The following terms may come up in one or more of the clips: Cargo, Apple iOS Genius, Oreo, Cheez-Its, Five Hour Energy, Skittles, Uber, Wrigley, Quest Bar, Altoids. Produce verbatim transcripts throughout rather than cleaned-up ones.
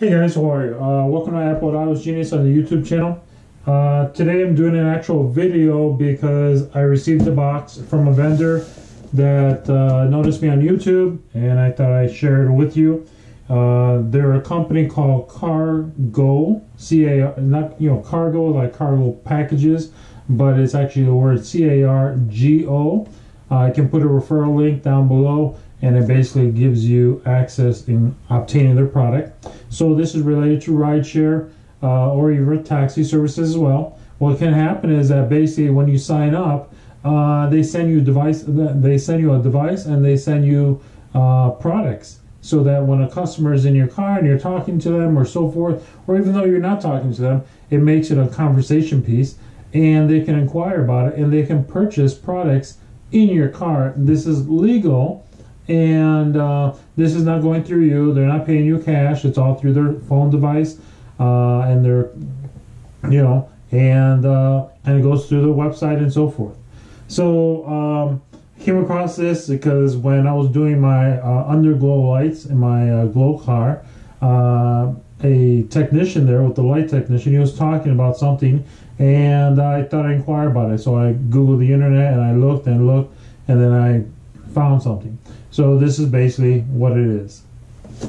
Hey guys, how are you? Uh, welcome to Apple iOS Genius on the YouTube channel. Uh, today I'm doing an actual video because I received a box from a vendor that uh, noticed me on YouTube and I thought I'd share it with you. Uh, they're a company called Cargo, C A R, not, you know, cargo like cargo packages, but it's actually the word C A R G O. Uh, I can put a referral link down below, and it basically gives you access in obtaining their product. So this is related to rideshare uh, or even taxi services as well. What can happen is that basically when you sign up, uh, they send you device, they send you a device, and they send you uh, products, so that when a customer is in your car and you're talking to them or so forth, or even though you're not talking to them, it makes it a conversation piece, and they can inquire about it and they can purchase products in your car. This is legal. And uh, this is not going through you. They're not paying you cash. It's all through their phone device, uh, and they're, you know, and uh, and it goes through their website and so forth. So um, came across this because when I was doing my uh, underglow lights in my uh, glow car, uh, a technician there with the light technician, he was talking about something, and I thought I'd inquire about it. So I googled the internet and I looked and looked, and then I found something. So this is basically what it is.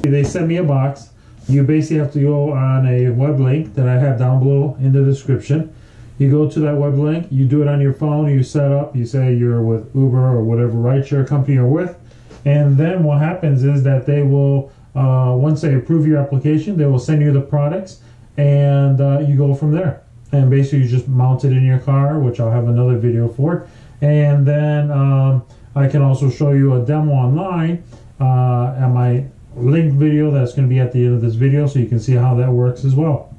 They sent me a box. You basically have to go on a web link that I have down below in the description. You go to that web link, you do it on your phone, you set up, you say you're with Uber or whatever rideshare company you're with, and then what happens is that they will, uh, once they approve your application, they will send you the products, and uh, you go from there. And basically you just mount it in your car, which I'll have another video for, and then um, I can also show you a demo online uh, at my linked video that's going to be at the end of this video, so you can see how that works as well.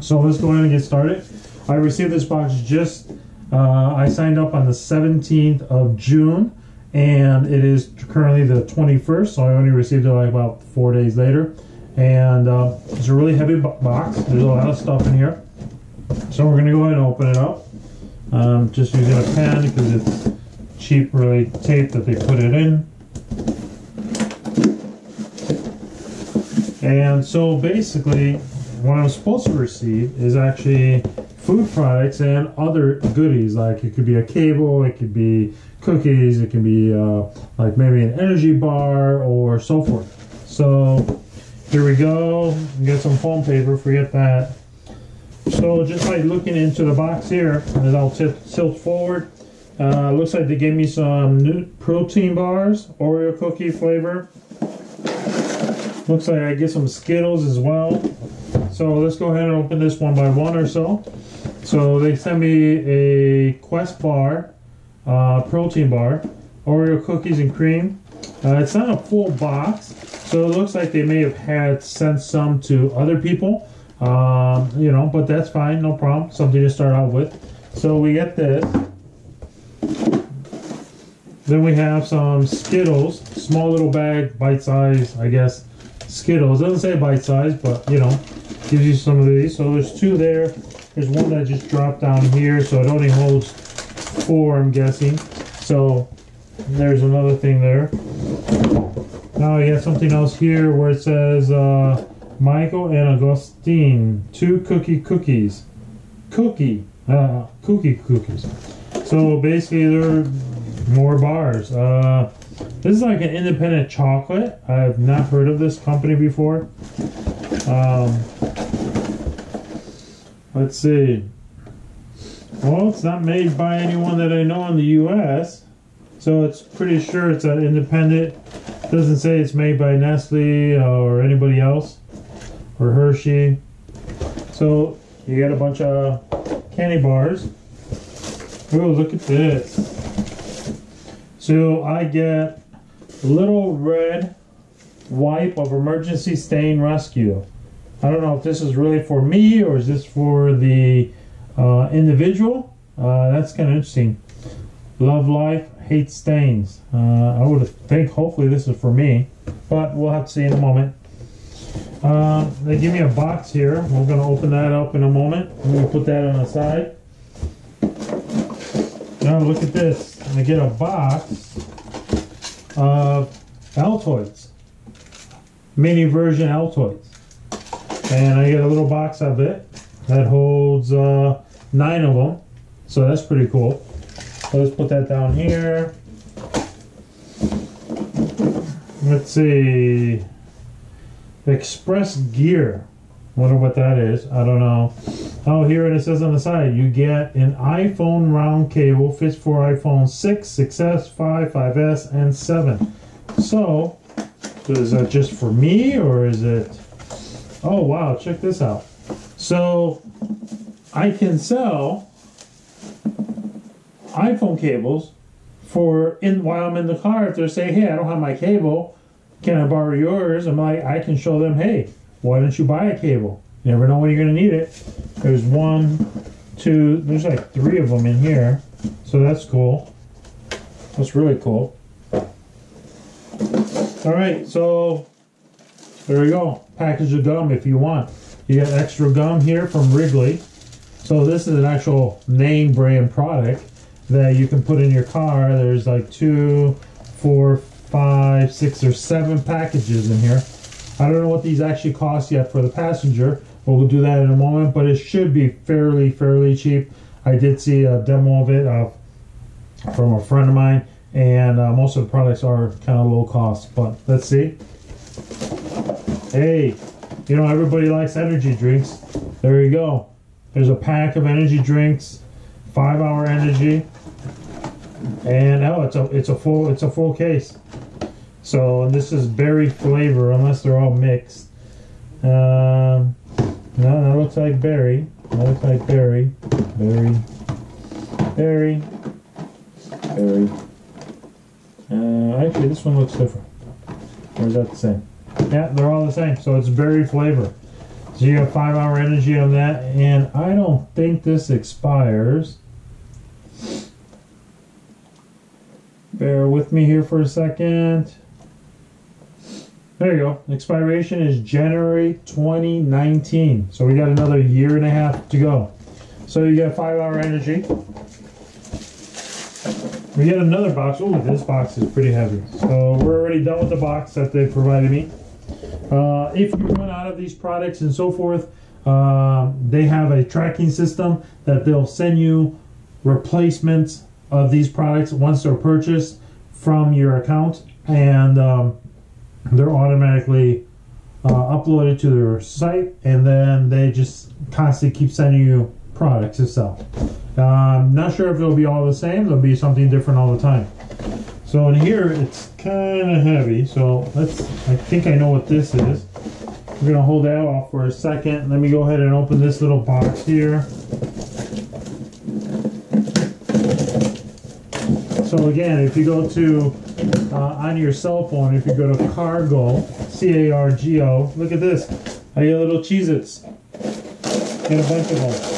So let's go ahead and get started. I received this box just, uh, I signed up on the seventeenth of June, and it is currently the twenty-first, so I only received it like about four days later. And uh, it's a really heavy box. There's a lot of stuff in here. So we're going to go ahead and open it up. Um, just using a pen because it's cheap really tape that they put it in. And so basically what I'm supposed to receive is actually food products and other goodies, like it could be a cable, it could be cookies, it can be uh, like maybe an energy bar or so forth. So here we go, get some foam paper, forget that. So just by looking into the box here, and I'll tilt forward, Uh, looks like they gave me some new protein bars, Oreo cookie flavor. Looks like I get some Skittles as well. So let's go ahead and open this one by one or so. So they sent me a Quest Bar, uh, protein bar, Oreo cookies and cream. Uh, it's not a full box, so it looks like they may have had sent some to other people. Um, you know, but that's fine, no problem. Something to start out with. So we get this. Then we have some Skittles, small little bag, bite size, I guess. Skittles, doesn't say bite size, but you know, gives you some of these. So there's two there. There's one that just dropped down here, so it only holds four, I'm guessing. So there's another thing there. Now we got something else here where it says uh, Michael and Agustin, two cookie cookies. Cookie, uh, cookie cookies. So basically they're more bars. Uh, this is like an independent chocolate. I've not heard of this company before. Um, let's see. Well, it's not made by anyone that I know in the U S, so it's pretty sure it's an independent. It doesn't say it's made by Nestle or anybody else or Hershey. So you got a bunch of candy bars. Oh, look at this. So I get little red wipe of emergency stain rescue. I don't know if this is really for me or is this for the uh, individual. Uh, that's kind of interesting. Love life, hate stains. Uh, I would think hopefully this is for me, but we'll have to see in a moment. Uh, they give me a box here. We're going to open that up in a moment. I'm going to put that on the side. Now look at this. I get a box of Altoids, mini version Altoids. and I get a little box of it that holds uh, nine of them, so that's pretty cool. So let's put that down here. Let's see, Express Gear. Wonder what that is. I don't know. Oh, here it says on the side, you get an iPhone round cable, fits for iPhone six, six S, five, five S, and seven. So, is that just for me, or is it? Oh wow! Check this out. So, I can sell iPhone cables for in while I'm in the car. If they say, "Hey, I don't have my cable. Can I borrow yours?" I'm like, I can show them, "Hey, why don't you buy a cable? You never know when you're going to need it." There's one, two, there's like three of them in here. So that's cool. That's really cool. All right, so there we go. Package of gum if you want. You got extra gum here from Wrigley. So this is an actual name brand product that you can put in your car. There's like two, four, five, six, or seven packages in here. I don't know what these actually cost yet for the passenger, but we'll do that in a moment. But it should be fairly, fairly cheap. I did see a demo of it uh, from a friend of mine, and uh, most of the products are kind of low cost. But let's see. Hey, you know, everybody likes energy drinks. There you go. There's a pack of energy drinks, Five Hour Energy, and oh, it's a it's a full it's a full case. So this is berry flavor, unless they're all mixed. Um, no, that looks like berry. That looks like berry, berry, berry, berry. Uh, actually, this one looks different. Or is that the same? Yeah, they're all the same. So it's berry flavor. So you have Five Hour Energy on that, and I don't think this expires. Bear with me here for a second. There you go. Expiration is January twenty nineteen. So we got another year and a half to go. So you got Five Hour Energy. We get another box. Oh, this box is pretty heavy. So we're already done with the box that they provided me. Uh, if you run out of these products and so forth, uh, they have a tracking system that they'll send you replacements of these products once they're purchased from your account, and um, they're automatically uh, uploaded to their site, and then they just constantly keep sending you products to sell. Uh, I'm not sure if it'll be all the same. There'll be something different all the time. So in here it's kind of heavy, so let's, I think I know what this is. We're gonna hold that off for a second. Let me go ahead and open this little box here. So again, if you go to, uh, on your cell phone, if you go to Cargo, C A R G O, look at this. I get little Cheez-Its. Get a bunch of them.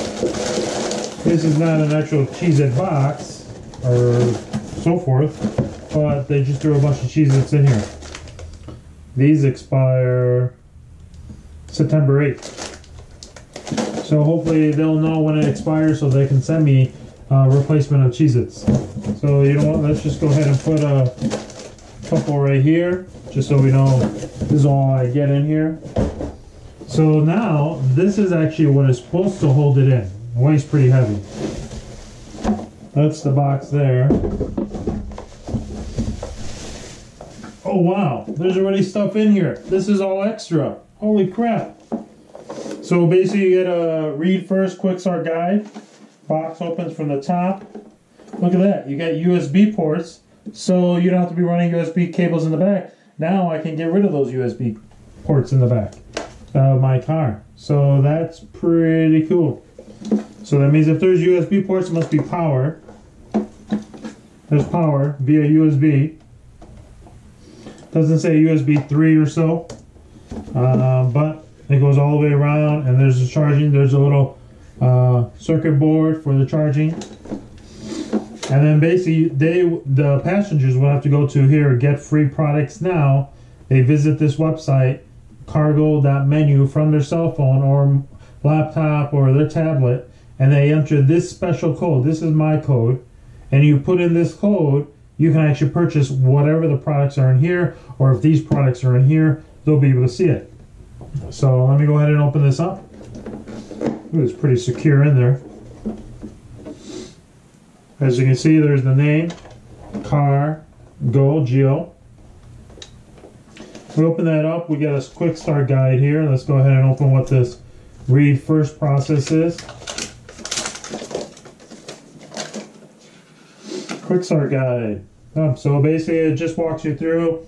This is not an actual Cheez-It box, or so forth, but they just threw a bunch of Cheez-Its in here. These expire September eighth. So hopefully they'll know when it expires so they can send me Uh, replacement of Cheez-Its. So you know what, let's just go ahead and put a couple right here, just so we know this is all I get in here. So now, this is actually what is supposed to hold it in. It weighs pretty heavy. That's the box there. Oh wow, there's already stuff in here. This is all extra. Holy crap. So basically you get a read first, quick start guide. Box opens from the top. Look at that. You got U S B ports, so you don't have to be running U S B cables in the back. Now I can get rid of those U S B ports in the back of my car. So that's pretty cool. So that means if there's U S B ports, it must be power. There's power via U S B. Doesn't say U S B three or so, uh, but it goes all the way around, and there's the charging. There's a little Uh, circuit board for the charging, and then basically they the passengers will have to go to here, get free products now. They visit this website, cargo dot menu, from their cell phone or laptop or their tablet, and they enter this special code. This is my code, and you put in this code, you can actually purchase whatever the products are in here, or if these products are in here, they'll be able to see it. So let me go ahead and open this up. It was pretty secure in there. As you can see, there's the name, Cargo, G O. We open that up, we got a quick start guide here. Let's go ahead and open what this read first process is. Quick start guide. Oh, so basically it just walks you through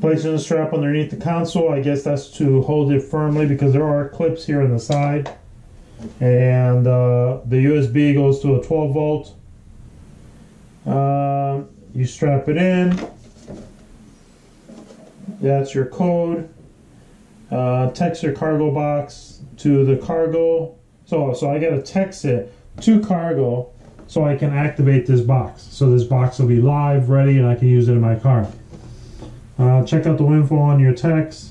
placing the strap underneath the console. I guess that's to hold it firmly because there are clips here on the side. And uh, the U S B goes to a twelve volt. Uh, you strap it in. That's your code. Uh, text your cargo box to the cargo. So, so I gotta text it to cargo so I can activate this box. So this box will be live, ready, and I can use it in my car. Uh, check out the info on your text.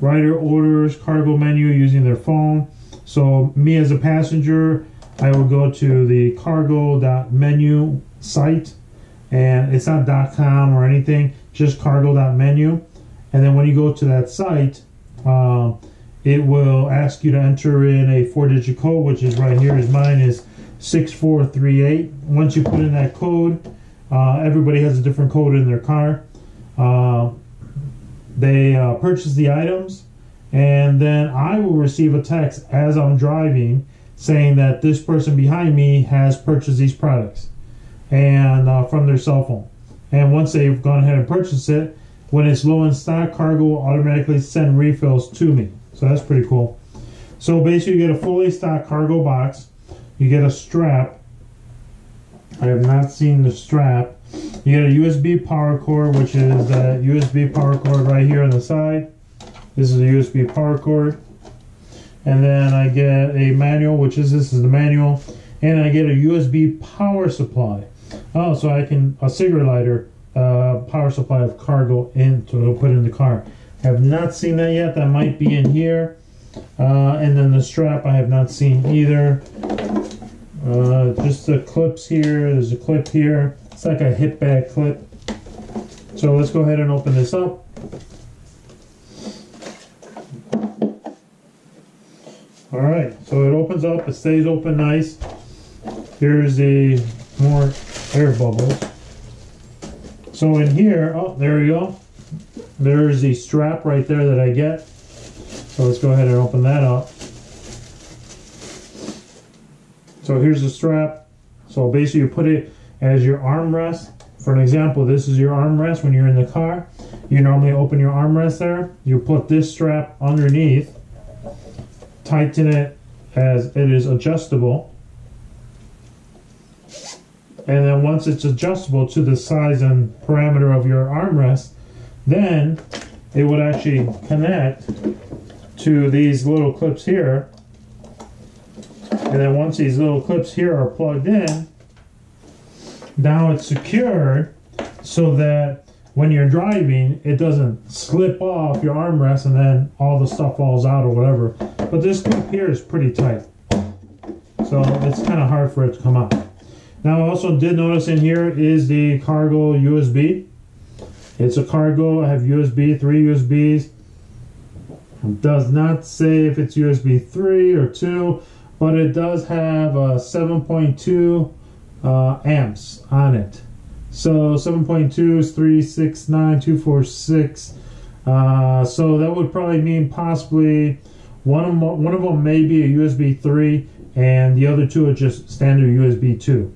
Rider orders cargo menu using their phone. So me as a passenger, I will go to the cargo dot menu site, and it's not .com or anything, just cargo dot menu. And then when you go to that site, uh, it will ask you to enter in a four digit code, which is right here. Is mine is six four three eight. Once you put in that code, uh, everybody has a different code in their car. Uh, they uh, purchase the items, and then I will receive a text as I'm driving saying that this person behind me has purchased these products, and uh, from their cell phone. And once they've gone ahead and purchased it, when it's low in stock, Cargo will automatically send refills to me. So that's pretty cool. So basically you get a fully stocked cargo box, you get a strap. I have not seen the strap. You get a U S B power cord, which is that U S B power cord right here on the side. This is a U S B power cord. And then I get a manual, which is this is the manual. And I get a U S B power supply. Oh, so I can, a cigarette lighter uh, power supply of cargo in to put in the car. I have not seen that yet. That might be in here. Uh, and then the strap I have not seen either. Uh, just the clips here. There's a clip here. It's like a hip bag clip. So let's go ahead and open this up. All right, so it opens up, it stays open nice. Here's the more air bubbles. So in here, oh, there we go. There's the strap right there that I get. So let's go ahead and open that up. So here's the strap. So basically you put it as your armrest. For an example, this is your armrest when you're in the car. You normally open your armrest there. You put this strap underneath. Tighten it as it is adjustable, and then once it's adjustable to the size and parameter of your armrest, then it would actually connect to these little clips here, and then once these little clips here are plugged in, now it's secured so that when you're driving it doesn't slip off your armrest and then all the stuff falls out or whatever. But this clip here is pretty tight, so it's kind of hard for it to come out. Now I also did notice in here is the cargo U S B. It's a cargo. I have U S B, three U S Bs. It does not say if it's U S B three or two, but it does have uh, seven point two uh, amps on it. So seven point two is three six nine two four six. Uh, so that would probably mean possibly one of them, one of them may be a U S B three, and the other two are just standard U S B two.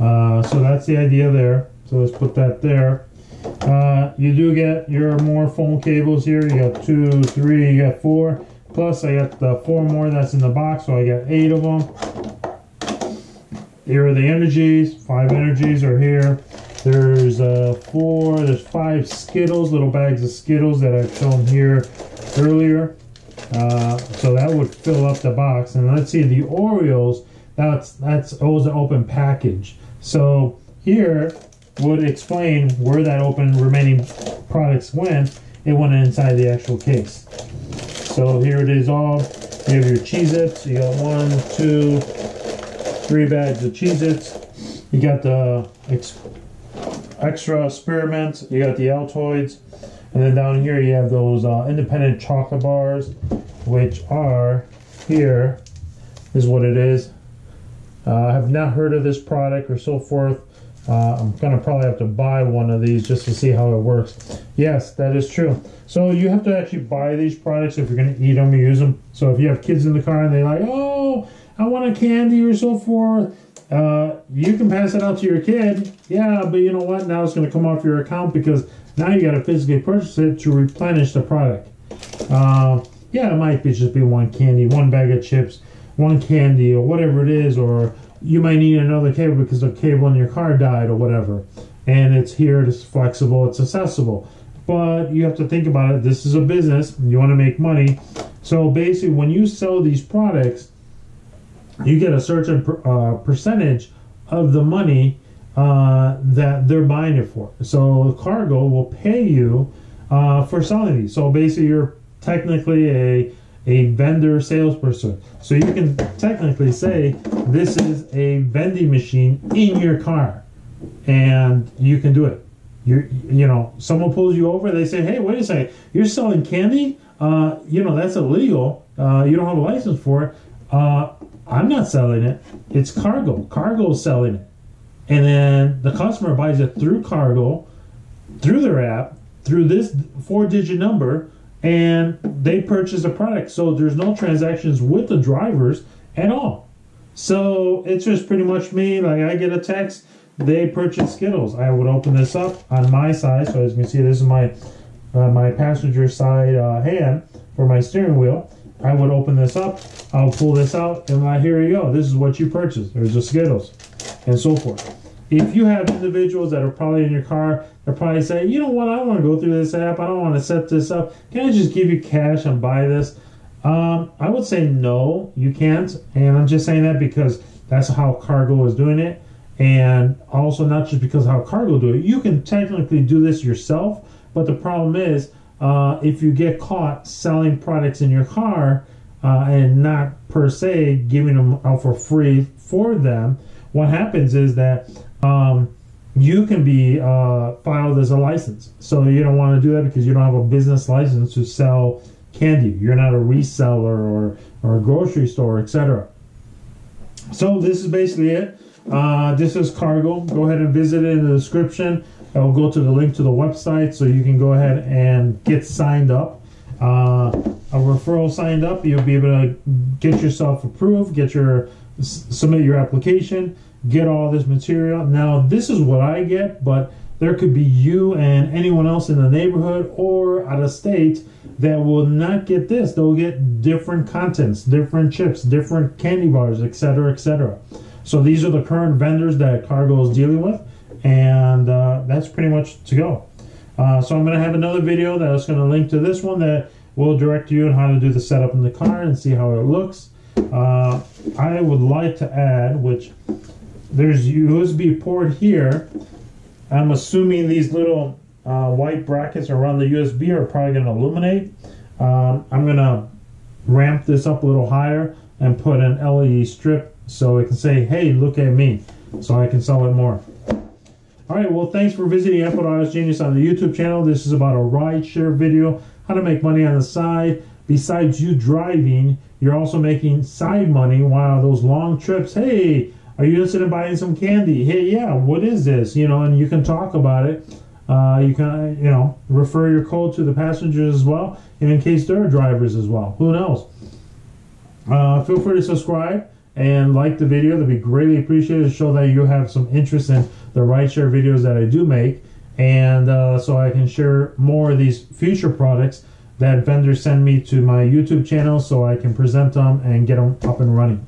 Uh, so that's the idea there. So let's put that there. Uh, you do get your more phone cables here. You got two, three, you got four. Plus I got the four more that's in the box, so I got eight of them. Here are the energies. Five energies are here. There's uh, four, there's five Skittles, little bags of Skittles that I've shown here earlier. Uh, so that would fill up the box. And let's see, the Oreos, that's that's always an open package. So here would explain where that open remaining products went. It went inside the actual case. So here it is all. You have your Cheez-Its. You got one, two, three bags of Cheez-Its. You got the extra experiments. You got the Altoids. And then down here you have those uh, independent chocolate bars, which are here is what it is. Uh, I have not heard of this product or so forth. Uh, I'm gonna probably have to buy one of these just to see how it works. Yes, that is true. So you have to actually buy these products if you're gonna eat them or use them. So if you have kids in the car and they're like, oh, I want a candy or so forth, uh, you can pass it out to your kid. Yeah, but you know what? Now it's gonna come off your account because now you gotta physically purchase it to replenish the product. Uh, yeah, it might be just be one candy, one bag of chips, one candy or whatever it is, or you might need another cable because the cable in your car died or whatever. And it's here, it's flexible, it's accessible. But you have to think about it, this is a business, you want to make money. So basically when you sell these products, you get a certain per, uh, percentage of the money uh, that they're buying it for. So Cargo will pay you uh, for selling these. So basically you're technically a a vendor salesperson. So you can technically say this is a vending machine in your car, and you can do it. You you know, someone pulls you over, they say, hey, wait a second, you're selling candy? Uh, you know, that's illegal. Uh, you don't have a license for it. Uh, I'm not selling it. It's Cargo. Cargo is selling it. And then the customer buys it through Cargo, through their app, through this four-digit number, and they purchase a product. So there's no transactions with the drivers at all. So it's just pretty much me, like I get a text, they purchase Skittles. I would open this up on my side. So as you can see, this is my uh, my passenger side uh, hand for my steering wheel. I would open this up, I'll pull this out, and uh, here you go, this is what you purchased. There's the Skittles and so forth. If you have individuals that are probably in your car, they're probably saying, you know what, I don't want to go through this app, I don't want to set this up, can I just give you cash and buy this? Um, I would say no, you can't. And I'm just saying that because that's how Cargo is doing it. And also not just because how Cargo do it. You can technically do this yourself, but the problem is uh, if you get caught selling products in your car uh, and not per se giving them out for free for them, what happens is that um, you can be uh, filed as a license. So you don't want to do that because you don't have a business license to sell candy. You're not a reseller or, or a grocery store, et cetera. So this is basically it. Uh, this is Cargo. Go ahead and visit it in the description. I will go to the link to the website so you can go ahead and get signed up. Uh, a referral signed up, you'll be able to get yourself approved, get your submit your application, get all this material. Now this is what I get, but there could be you and anyone else in the neighborhood or out of state that will not get this. They'll get different contents, different chips, different candy bars, etc., et cetera. So these are the current vendors that Cargo is dealing with, and uh, that's pretty much to go. Uh, so I'm going to have another video that's going to link to this one that will direct you on how to do the setup in the car and see how it looks. Uh, I would like to add, which there's U S B port here. I'm assuming these little uh, white brackets around the U S B are probably going to illuminate. Um, I'm going to ramp this up a little higher and put an L E D strip so it can say, hey, look at me, so I can sell it more. All right, well, thanks for visiting Apple iOS Genius on the YouTube channel. This is about a rideshare video, how to make money on the side. Besides you driving, you're also making side money while those long trips. Hey, are you interested in buying some candy? Hey, yeah, what is this? You know, and you can talk about it. Uh, you can, you know, refer your code to the passengers as well, and in case they're drivers as well. Who knows? Uh, feel free to subscribe and like the video. That'd be greatly appreciated to show that you have some interest in the rideshare videos that I do make, and uh, so I can share more of these future products that vendors send me to my YouTube channel so I can present them and get them up and running.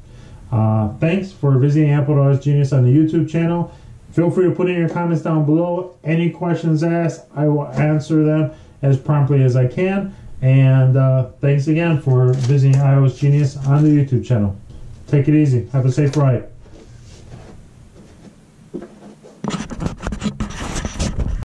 Uh, thanks for visiting Apple iOS Genius on the YouTube channel. Feel free to put in your comments down below. Any questions asked, I will answer them as promptly as I can. And uh, thanks again for visiting iOS Genius on the YouTube channel. Take it easy. Have a safe ride.